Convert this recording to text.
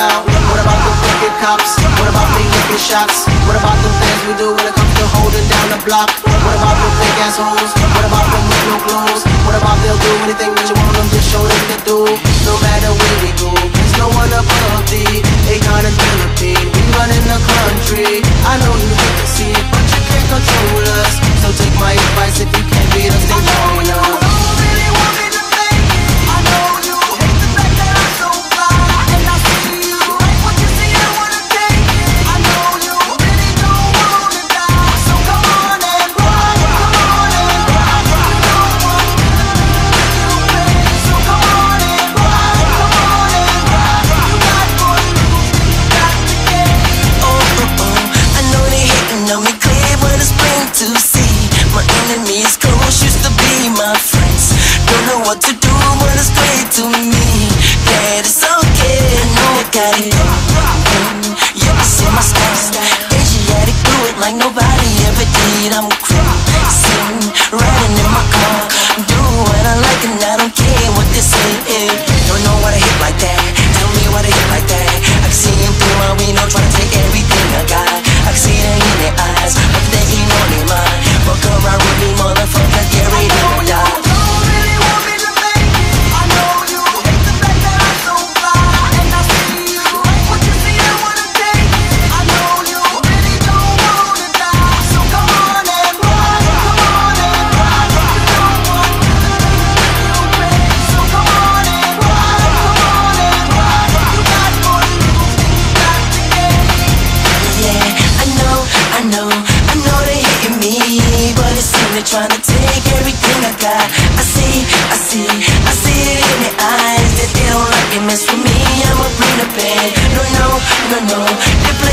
out? What about the crooked cops? What about the licking shots? What about the things we do when it comes to holding down the block? What about the fake assholes? What about the no clothes? What about they'll do anything that you want them to show them to do? No matter where we go, there's no one above thee. Accountability, we running the country. I know you hate to see it, but you can't control us. So take my advice, if you can't beat us, then join us. No, no, no, no, no.